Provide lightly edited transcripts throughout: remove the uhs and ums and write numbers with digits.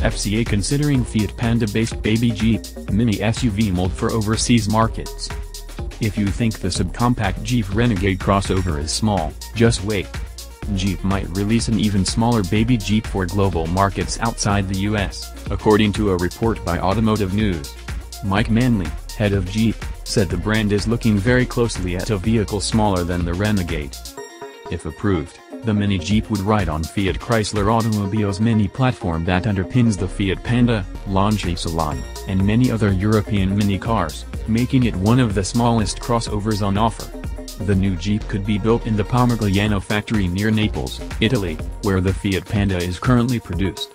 FCA considering Fiat Panda-based baby Jeep, mini SUV mold for overseas markets. If you think the subcompact Jeep Renegade crossover is small, just wait. Jeep might release an even smaller baby Jeep for global markets outside the US, according to a report by Automotive News. Mike Manley, head of Jeep, said the brand is looking very closely at a vehicle smaller than the Renegade. If approved, the Mini Jeep would ride on Fiat Chrysler Automobile's Mini platform that underpins the Fiat Panda, Lancia Ypsilon, and many other European Mini cars, making it one of the smallest crossovers on offer. The new Jeep could be built in the Pomigliano factory near Naples, Italy, where the Fiat Panda is currently produced.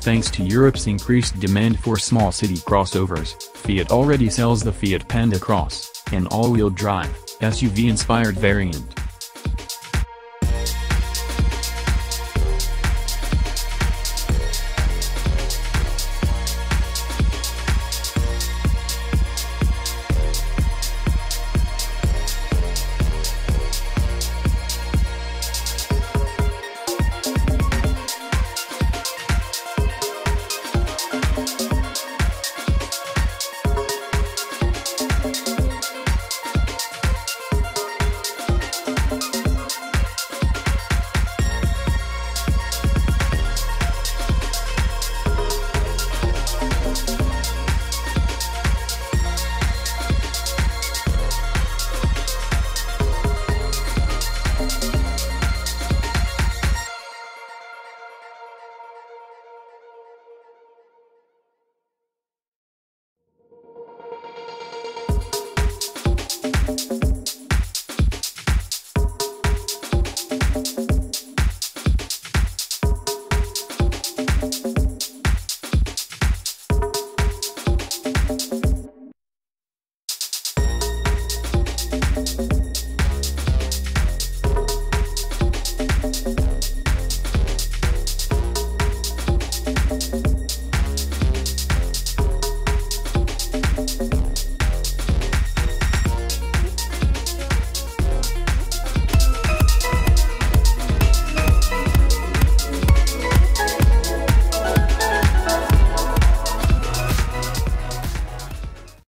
Thanks to Europe's increased demand for small city crossovers, Fiat already sells the Fiat Panda Cross, an all-wheel drive, SUV-inspired variant.